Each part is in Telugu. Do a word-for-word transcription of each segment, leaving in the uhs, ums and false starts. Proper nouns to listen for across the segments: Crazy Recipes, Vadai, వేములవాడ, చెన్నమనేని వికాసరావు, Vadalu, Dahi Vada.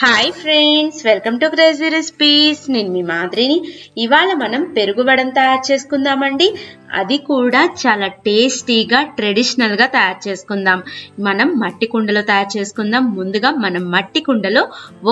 Hi friends, welcome to Crazy Recipes. నేను మీ మాద్రిని. ఇవాళ మనం పెరుగు వడను తయారు చేసుకుందామండి. అది కూడా చాలా టేస్టీగా ట్రెడిషనల్ గా తయారు చేసుకుందాం. మనం మట్టి కుండలో తయారు చేసుకుందాం. ముందుగా మనం మట్టి కుండలో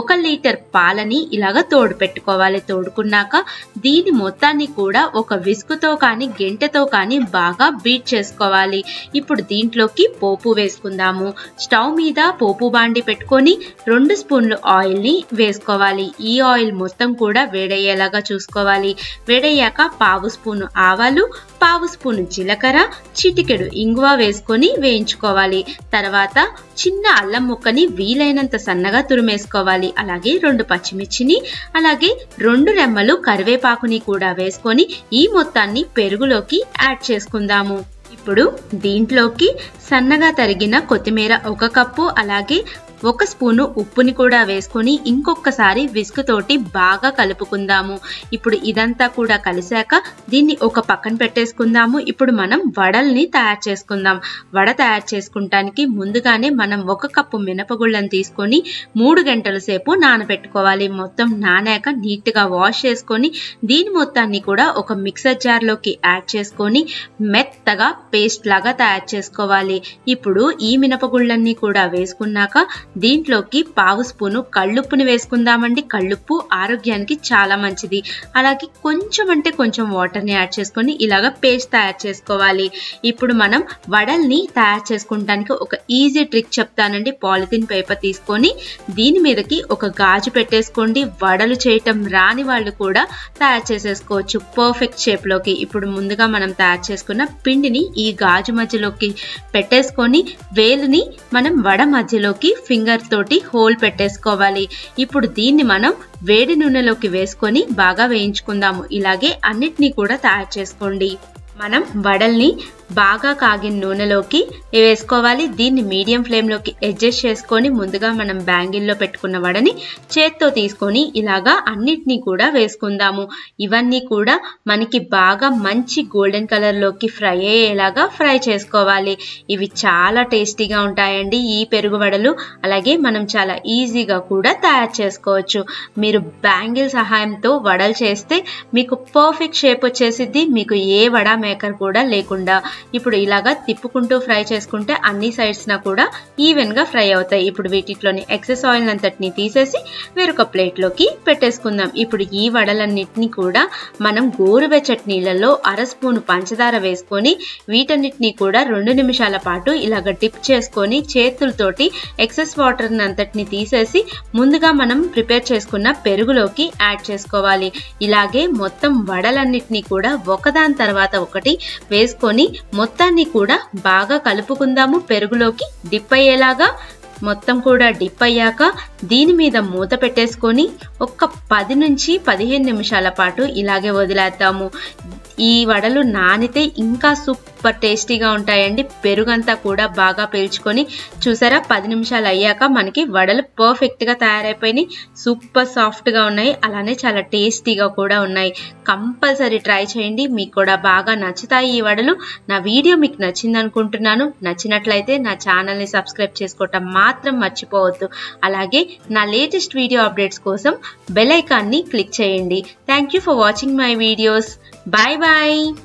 ఒక లీటర్ పాలని ఇలాగా తోడు పెట్టుకోవాలి. తోడుకున్నాక దీని మొత్తాన్ని కూడా ఒక విస్కుతో కాని గెంటెతో కాని బాగా బీట్ చేసుకోవాలి. ఇప్పుడు దీంట్లోకి పోపు వేసుకుందాము. స్టవ్ మీద పోపు బాండి పెట్టుకొని రెండు స్పూన్లు ఆయిల్ ని వేసుకోవాలి. ఈ ఆయిల్ మొత్తం కూడా వేడయ్యేలాగా చూసుకోవాలి. వేడయ్యాక పావు స్పూను ఆవాలు, పావు స్పూను జీలకర్ర, చిటికెడు ఇంగువ వేసుకొని వేయించుకోవాలి. తర్వాత చిన్న అల్లం ముక్కని వీలైనంత సన్నగా తురిమేసుకోవాలి. అలాగే రెండు పచ్చిమిర్చిని, అలాగే రెండు రెమ్మలు కరివేపాకుని కూడా వేసుకొని ఈ మొత్తాన్ని పెరుగులోకి యాడ్ చేసుకుందాము. ఇప్పుడు దీంట్లోకి సన్నగా తరిగిన కొత్తిమీర ఒక కప్పు, అలాగే ఒక స్పూను ఉప్పుని కూడా వేసుకొని ఇంకొకసారి విస్క్ తోటి బాగా కలుపుకుందాము. ఇప్పుడు ఇదంతా కూడా కలిసాక దీన్ని ఒక పక్కన పెట్టేసుకుందాము. ఇప్పుడు మనం వడల్ని తయారు చేసుకుందాం. వడ తయారు చేసుకుంటానికి ముందుగానే మనం ఒక కప్పు మినపగుళ్ళను తీసుకొని మూడు గంటల సేపు నానబెట్టుకోవాలి. మొత్తం నానాక నీట్గా వాష్ చేసుకొని దీని మొత్తాన్ని కూడా ఒక మిక్సర్ జార్లోకి యాడ్ చేసుకొని మెత్తగా పేస్ట్ లాగా తయారు చేసుకోవాలి. ఇప్పుడు ఈ మినపగుళ్ళన్నీ కూడా వేసుకున్నాక దీంట్లోకి పావు స్పూను కళ్ళుప్పుని వేసుకుందామండి. కళ్ళుప్పు ఆరోగ్యానికి చాలా మంచిది. అలాగే కొంచెం అంటే కొంచెం వాటర్ని యాడ్ చేసుకొని ఇలాగ పేస్ట్ తయారు చేసుకోవాలి. ఇప్పుడు మనం వడల్ని తయారు చేసుకోవడానికి ఒక ఈజీ ట్రిక్ చెప్తానండి. పాలిథిన్ పేపర్ తీసుకొని దీని మీదకి ఒక గాజు పెట్టేసుకోండి. వడలు చేయటం రాని వాళ్ళు కూడా తయారు చేసేసుకోవచ్చు పర్ఫెక్ట్ షేప్లోకి. ఇప్పుడు ముందుగా మనం తయారు చేసుకున్న పిండిని ఈ గాజు మధ్యలోకి పెట్టేసుకొని వేలుని మనం వడ మధ్యలోకి ఫింగర్ తోటి హోల్ పెట్టేసుకోవాలి. ఇప్పుడు దీన్ని మనం వేడి నూనెలోకి వేసుకొని బాగా వేయించుకుందాము. ఇలాగే అన్నిటినీ కూడా తయారు చేసుకోండి. మనం వడల్ని బాగా కాగిన నూనెలోకి వేసుకోవాలి. దీన్ని మీడియం ఫ్లేమ్లోకి అడ్జస్ట్ చేసుకొని ముందుగా మనం బ్యాంగిల్లో పెట్టుకున్న వడని చేత్తో తీసుకొని ఇలాగా అన్నిటినీ కూడా వేసుకుందాము. ఇవన్నీ కూడా మనకి బాగా మంచి గోల్డెన్ కలర్లోకి ఫ్రై అయ్యేలాగా ఫ్రై చేసుకోవాలి. ఇవి చాలా టేస్టీగా ఉంటాయండి ఈ పెరుగు వడలు. అలాగే మనం చాలా ఈజీగా కూడా తయారు చేసుకోవచ్చు. మీరు బ్యాంగిల్ సహాయంతో వడలు చేస్తే మీకు పర్ఫెక్ట్ షేప్ వచ్చేసిద్ది, మీకు ఏ వడ మేకర్ కూడా లేకుండా. ఇప్పుడు ఇలాగా తిప్పుకుంటూ ఫ్రై చేసుకుంటే అన్ని సైడ్స్ నా కూడా ఈవెన్ గా ఫ్రై అవుతాయి. ఇప్పుడు వీటిలోని ఎక్సెస్ ఆయిల్ అంతటిని తీసేసి వేరొక ప్లేట్లోకి పెట్టేసుకుందాం. ఇప్పుడు ఈ వడలన్నిటిని కూడా మనం గోరువెచ్చటి నీళ్ళలో అర స్పూను పంచదార వేసుకొని వీటన్నిటిని కూడా రెండు నిమిషాల పాటు ఇలాగ డిప్ చేసుకొని చేతులతోటి ఎక్సెస్ వాటర్ అంతటిని తీసేసి ముందుగా మనం ప్రిపేర్ చేసుకున్న పెరుగులోకి యాడ్ చేసుకోవాలి. ఇలాగే మొత్తం వడలన్నిటిని కూడా ఒకదాని తర్వాత ఒకటి వేసుకొని మొత్తాన్ని కూడా బాగా కలుపుకుందాము. పెరుగులోకి డిప్ అయ్యేలాగా మొత్తం కూడా డిప్ అయ్యాక దీని మీద మూత పెట్టేసుకొని ఒక పది నుంచి పదిహేను నిమిషాల పాటు ఇలాగే వదిలేద్దాము. ఈ వడలు నానితే ఇంకా సూపర్ టేస్టీగా ఉంటాయండి. పెరుగంతా కూడా బాగా పీల్చుకొని చూసారా, పది నిమిషాలు అయ్యాక మనకి వడలు పర్ఫెక్ట్గా తయారైపోయినాయి. సూపర్ సాఫ్ట్గా ఉన్నాయి, అలానే చాలా టేస్టీగా కూడా ఉన్నాయి. కంపల్సరీ ట్రై చేయండి, మీకు కూడా బాగా నచ్చుతాయి ఈ వడలు. నా వీడియో మీకు నచ్చింది అనుకుంటున్నాను. నచ్చినట్లయితే నా ఛానల్ని సబ్స్క్రైబ్ చేసుకోవటం మాత్రం మర్చిపోవద్దు. అలాగే నా లేటెస్ట్ వీడియో అప్డేట్స్ కోసం బెల్ ఐకాన్ని క్లిక్ చేయండి. Thank you for watching my videos. Bye bye.